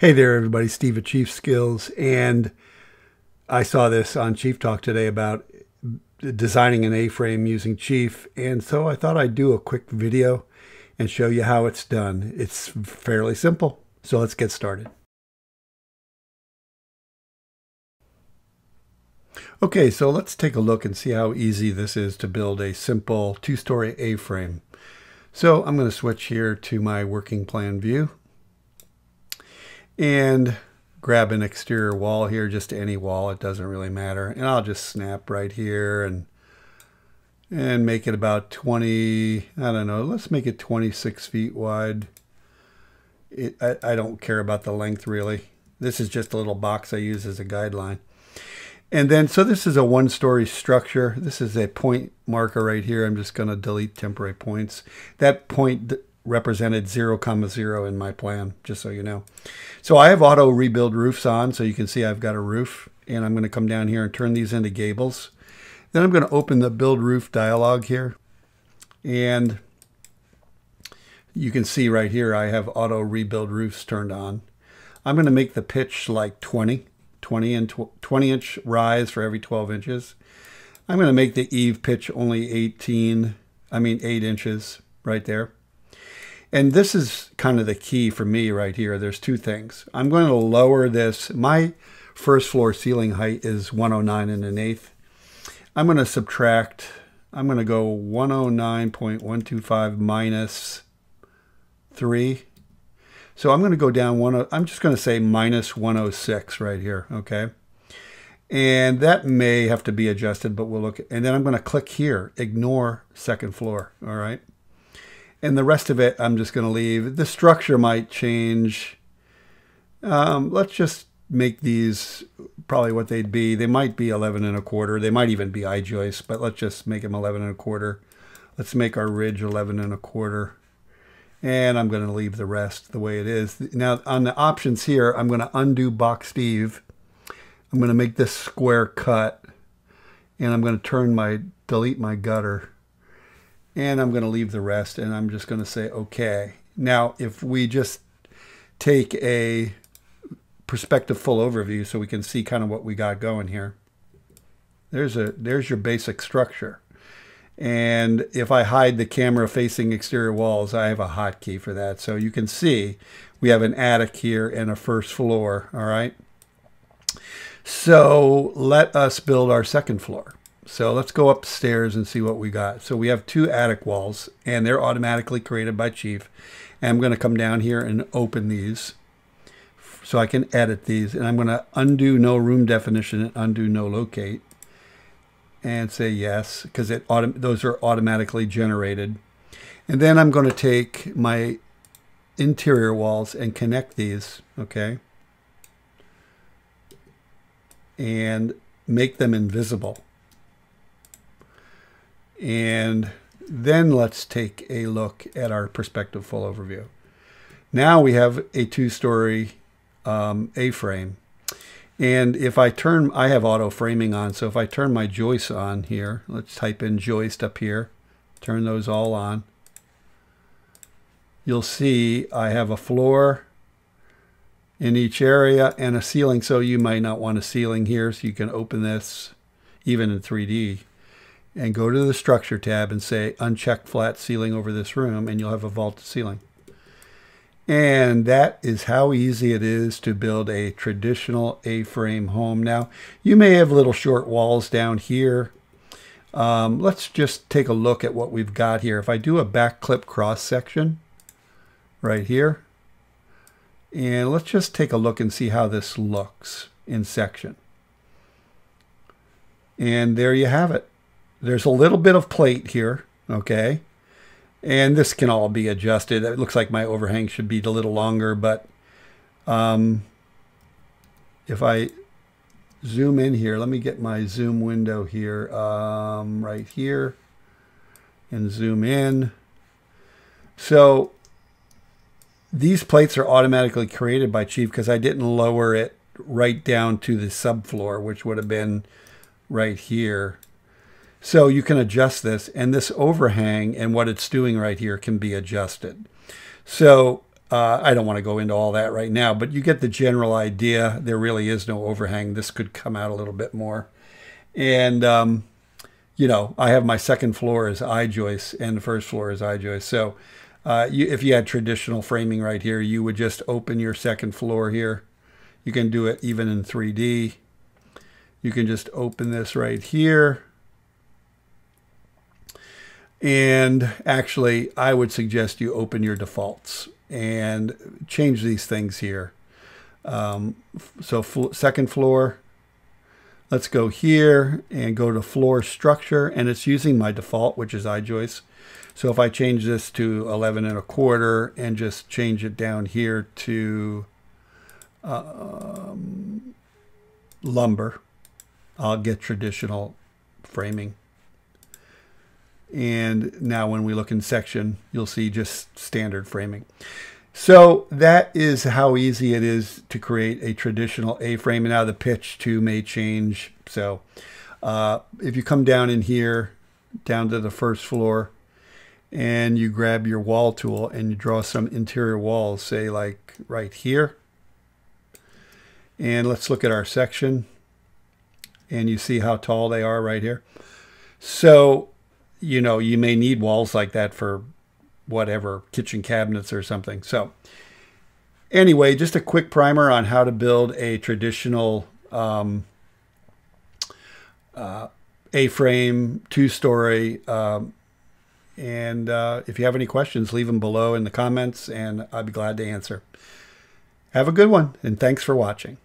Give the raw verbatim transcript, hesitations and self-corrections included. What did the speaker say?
Hey there, everybody. Steve at Chief Skills. And I saw this on Chief Talk today about designing an A-frame using Chief. And so I thought I'd do a quick video and show you how it's done. It's fairly simple. So let's get started. Okay, so let's take a look and see how easy this is to build a simple two-story A-frame. So I'm going to switch here to my working plan view and grab an exterior wall here, just any wall, it doesn't really matter. And I'll just snap right here and and make it about twenty, I don't know, let's make it twenty-six feet wide. It, I, I don't care about the length really. This is just a little box I use as a guideline. And then, so this is a one-story structure. This is a point marker right here. I'm just going to delete temporary points. That point represented zero comma zero in my plan, just so you know. So I have auto rebuild roofs on, so you can see I've got a roof, and I'm going to come down here and turn these into gables. Then I'm going to open the build roof dialog here, and you can see right here I have auto rebuild roofs turned on. I'm going to make the pitch like twenty, twenty and twenty inch rise for every twelve inches. I'm going to make the eave pitch only eighteen, I mean eight inches right there. And this is kind of the key for me right here. There's two things. I'm going to lower this. My first floor ceiling height is one oh nine and an eighth. I'm going to subtract. I'm going to go one oh nine point one two five minus three. So I'm going to go down one. I'm just going to say minus one oh six right here. Okay. And that may have to be adjusted, but we'll look at, and then I'm going to click here, ignore second floor. All right. And the rest of it, I'm just going to leave. The structure might change. Um, let's just make these probably what they'd be. They might be eleven and a quarter. They might even be I-joist, but let's just make them eleven and a quarter. Let's make our ridge eleven and a quarter. And I'm going to leave the rest the way it is. Now, on the options here, I'm going to undo boxed eave. I'm going to make this square cut. And I'm going to turn my, delete my gutter. And I'm going to leave the rest, and I'm just going to say okay. Now, if we just take a perspective full overview so we can see kind of what we got going here. There's a there's your basic structure. And if I hide the camera facing exterior walls, I have a hotkey for that. So you can see we have an attic here and a first floor, all right? So let us build our second floor. So let's go upstairs and see what we got. So we have two attic walls, and they're automatically created by Chief. And I'm going to come down here and open these so I can edit these. And I'm going to undo no room definition and undo no locate and say yes, because it autom those are automatically generated. And then I'm going to take my interior walls and connect these, okay? And make them invisible. And then let's take a look at our perspective full overview. Now we have a two-story um, A-frame. And if I turn, I have auto framing on, so if I turn my joists on here, let's type in joist up here, turn those all on. You'll see I have a floor in each area and a ceiling, so you might not want a ceiling here, so you can open this even in three D. And go to the structure tab and say uncheck flat ceiling over this room, and you'll have a vaulted ceiling. And that is how easy it is to build a traditional A-frame home. Now, you may have little short walls down here. Um, let's just take a look at what we've got here. If I do a back clip cross section right here, and let's just take a look and see how this looks in section. And there you have it. There's a little bit of plate here, okay? And this can all be adjusted. It looks like my overhang should be a little longer, but um, if I zoom in here, let me get my zoom window here, um, right here, and zoom in. So these plates are automatically created by Chief because I didn't lower it right down to the subfloor, which would have been right here. So you can adjust this, and this overhang and what it's doing right here can be adjusted. So Uh, I don't want to go into all that right now, but you get the general idea. There really is no overhang. This could come out a little bit more. And, um, you know, I have my second floor is I-joist and the first floor is I-joist. So uh, you, if you had traditional framing right here, you would just open your second floor here. You can do it even in three D. You can just open this right here. And actually, I would suggest you open your defaults and change these things here. Um, so fl- second floor, let's go here and go to floor structure, and it's using my default, which is I-joist. So if I change this to eleven and a quarter and just change it down here to um, lumber, I'll get traditional framing. And now when we look in section, you'll see just standard framing. So that is how easy it is to create a traditional A-frame. And now the pitch too may change. So uh, if you come down in here, down to the first floor, and you grab your wall tool and you draw some interior walls, say like right here. And let's look at our section. And you see how tall they are right here. So you know, you may need walls like that for whatever, kitchen cabinets or something. So anyway, just a quick primer on how to build a traditional um, uh, A-frame, two-story. Um, and uh, if you have any questions, leave them below in the comments, and I'll be glad to answer. Have a good one, and thanks for watching.